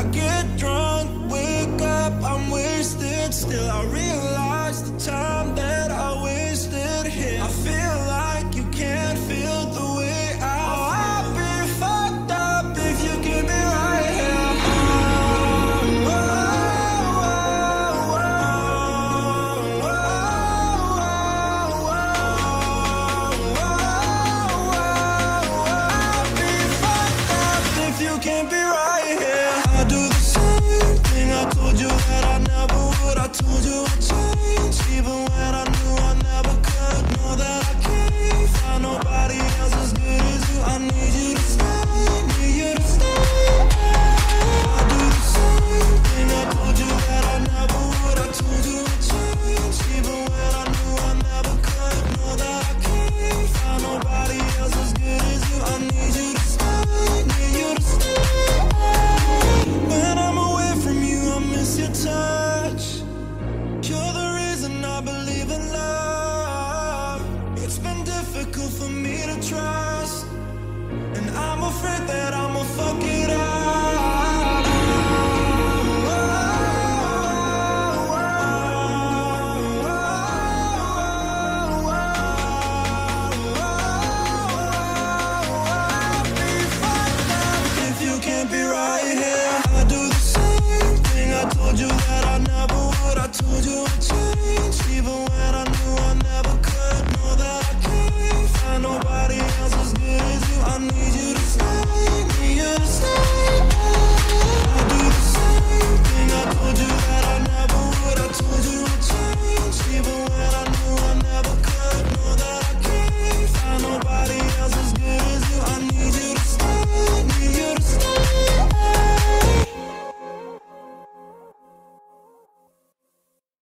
I get drunk, wake up, I'm wasted, still I realize